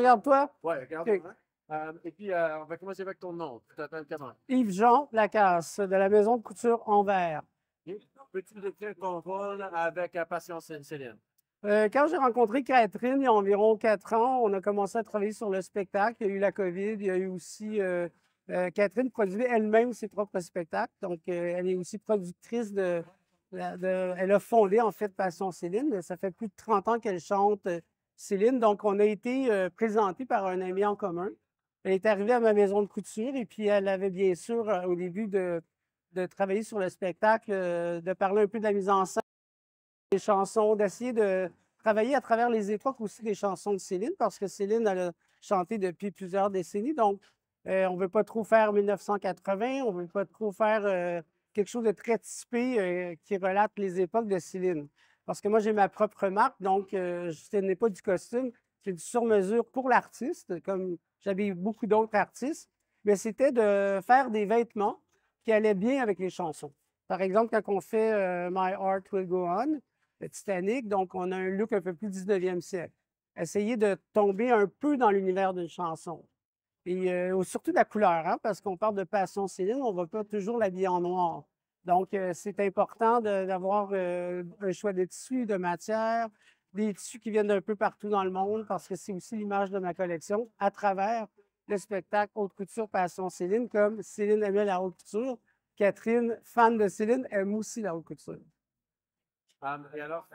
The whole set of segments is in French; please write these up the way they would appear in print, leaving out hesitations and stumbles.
Regarde-toi. Oui, regarde-toi. Okay. Et puis, on va commencer avec ton nom. Tu t'appelles comment? Yves Jean Lacasse, de la Maison Couture Envers. Peux-tu nous décrire ton rôle avec Passion Céline? Quand j'ai rencontré Catherine, il y a environ 4 ans, on a commencé à travailler sur le spectacle. Il y a eu la COVID, il y a eu aussi... Catherine produit elle-même ses propres spectacles, donc elle est aussi productrice de... Elle a fondé, en fait, Passion Céline. Ça fait plus de 30 ans qu'elle chante Céline, donc on a été présenté par un ami en commun. Elle est arrivée à ma maison de couture et puis elle avait bien sûr, au début, de travailler sur le spectacle, de parler un peu de la mise en scène, des chansons, d'essayer de travailler à travers les époques aussi des chansons de Céline, parce que Céline, elle a chanté depuis plusieurs décennies. Donc, on ne veut pas trop faire 1980, on ne veut pas trop faire quelque chose de très typé qui relate les époques de Céline. Parce que moi, j'ai ma propre marque, donc je n'ai pas du costume, c'est du sur-mesure pour l'artiste, comme j'avais beaucoup d'autres artistes, mais c'était de faire des vêtements qui allaient bien avec les chansons. Par exemple, quand on fait My Heart Will Go On, le Titanic, donc on a un look un peu plus 19e siècle. Essayer de tomber un peu dans l'univers d'une chanson. Et surtout de la couleur, hein, parce qu'on parle de Passion Céline, on ne va pas toujours l'habiller en noir. Donc, c'est important d'avoir un choix de tissus, de matières, des tissus qui viennent d'un peu partout dans le monde, parce que c'est aussi l'image de ma collection à travers le spectacle Haute Couture, Passion Céline, comme Céline aimait la Haute Couture. Catherine, fan de Céline, aime aussi la Haute Couture. Et alors,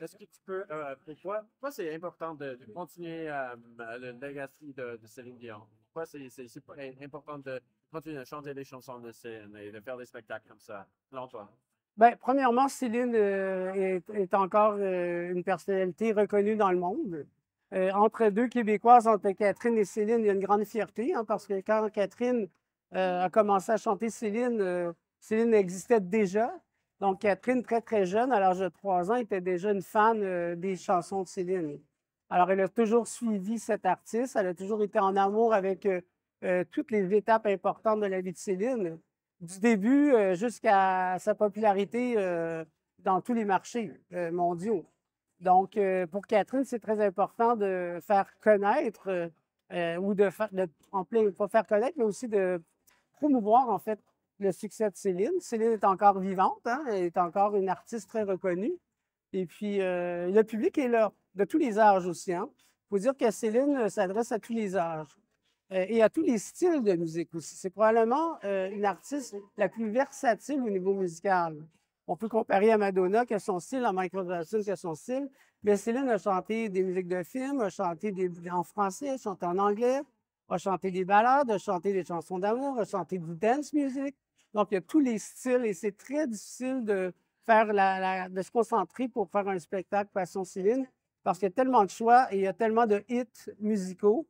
est-ce que tu peux, pourquoi c'est important de continuer le legacy de Céline Dion? Pourquoi c'est important de continuer à chanter des chansons de Céline et de faire des spectacles comme ça, selon toi? Bien, premièrement, Céline est encore une personnalité reconnue dans le monde. Entre deux Québécoises, entre Catherine et Céline, il y a une grande fierté, hein, parce que quand Catherine a commencé à chanter Céline, Céline existait déjà. Donc, Catherine, très, très jeune, à l'âge de 3 ans, était déjà une fan des chansons de Céline. Alors, elle a toujours suivi cette artiste. Elle a toujours été en amour avec toutes les étapes importantes de la vie de Céline, du début jusqu'à sa popularité dans tous les marchés mondiaux. Donc, pour Catherine, c'est très important de faire connaître, ou de faire, pas faire connaître, mais aussi de promouvoir, en fait, le succès de Céline. Céline est encore vivante, hein? Elle est encore une artiste très reconnue. Et puis, le public est là, de tous les âges aussi. Hein? Faut dire que Céline s'adresse à tous les âges et à tous les styles de musique aussi. C'est probablement une artiste la plus versatile au niveau musical. On peut comparer à Madonna, qui a son style, à Michael Jackson, qui a son style. Mais Céline a chanté des musiques de films, a chanté en français, a chanté en anglais, a chanté des ballades, a chanté des chansons d'amour, a chanté du dance music. Donc, il y a tous les styles et c'est très difficile de faire de se concentrer pour faire un spectacle Passion Céline parce qu'il y a tellement de choix et il y a tellement de hits musicaux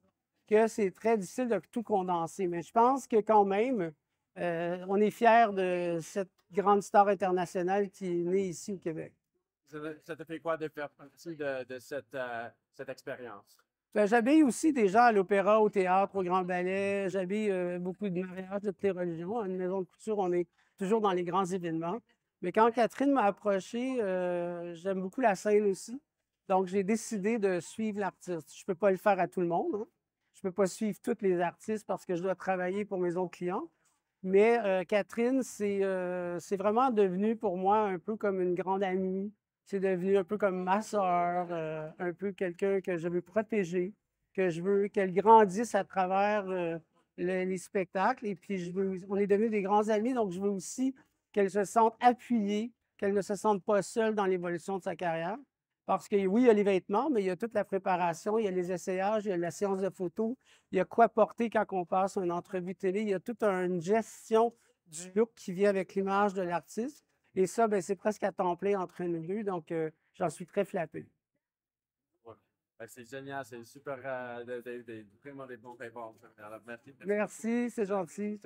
que c'est très difficile de tout condenser. Mais je pense que quand même, on est fiers de cette grande star internationale qui est née ici au Québec. Ça te fait quoi de faire partie de cette expérience? J'habille aussi des gens à l'opéra, au théâtre, au grand ballet. J'habille beaucoup de mariages de toutes les religions. À une maison de couture, on est toujours dans les grands événements. Mais quand Catherine m'a approché, j'aime beaucoup la scène aussi. Donc, j'ai décidé de suivre l'artiste. Je ne peux pas le faire à tout le monde. Hein. Je ne peux pas suivre tous les artistes parce que je dois travailler pour mes autres clients. Mais Catherine, c'est vraiment devenu pour moi un peu comme une grande amie. C'est devenu un peu comme ma sœur, un peu quelqu'un que je veux protéger, que je veux qu'elle grandisse à travers les spectacles. Et puis, on est devenus des grands amis, donc je veux aussi qu'elle se sente appuyée, qu'elle ne se sente pas seule dans l'évolution de sa carrière. Parce que oui, il y a les vêtements, mais il y a toute la préparation, il y a les essayages, il y a la séance de photos, il y a quoi porter quand on passe une entrevue télé, il y a toute une gestion du look qui vient avec l'image de l'artiste. Et ça, c'est presque à temps plein entre nous deux, donc j'en suis très flappé. Ouais. C'est génial, c'est super, vraiment des bons réponses. Merci, c'est gentil.